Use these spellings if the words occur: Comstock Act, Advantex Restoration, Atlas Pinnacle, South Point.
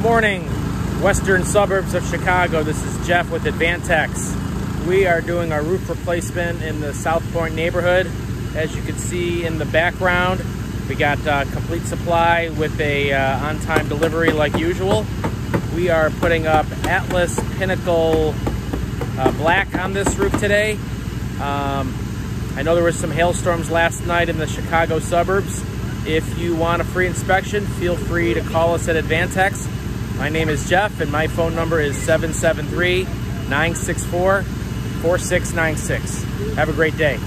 Good morning, western suburbs of Chicago. This is Jeff with Advantex. We are doing our roof replacement in the South Point neighborhood. As you can see in the background, we got complete supply with a on-time delivery like usual. We are putting up Atlas Pinnacle black on this roof today. I know there was some hailstorms last night in the Chicago suburbs. If you want a free inspection, feel free to call us at Advantex. My name is Jeff and my phone number is 773-964-4696. Have a great day.